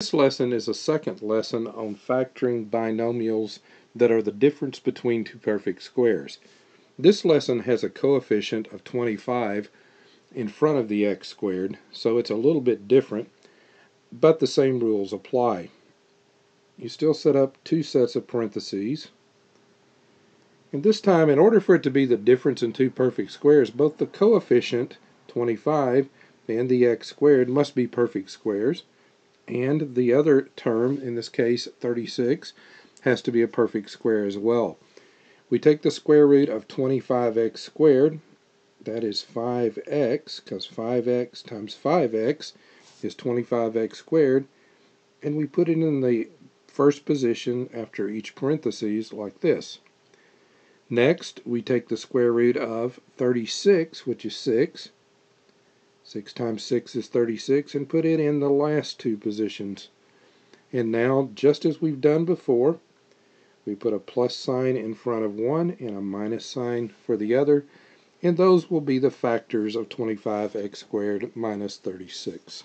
This lesson is a second lesson on factoring binomials that are the difference between two perfect squares. This lesson has a coefficient of 25 in front of the x squared, so it's a little bit different, but the same rules apply. You still set up two sets of parentheses, and this time, in order for it to be the difference in two perfect squares, both the coefficient, 25, and the x squared must be perfect squares. And the other term, in this case 36, has to be a perfect square as well. We take the square root of 25x squared, that is 5x, because 5x times 5x is 25x squared, and we put it in the first position after each parentheses like this. Next, we take the square root of 36, which is 6. 6 times 6 is 36, and put it in the last two positions. And now, just as we've done before, we put a plus sign in front of one and a minus sign for the other, and those will be the factors of 25x squared minus 36.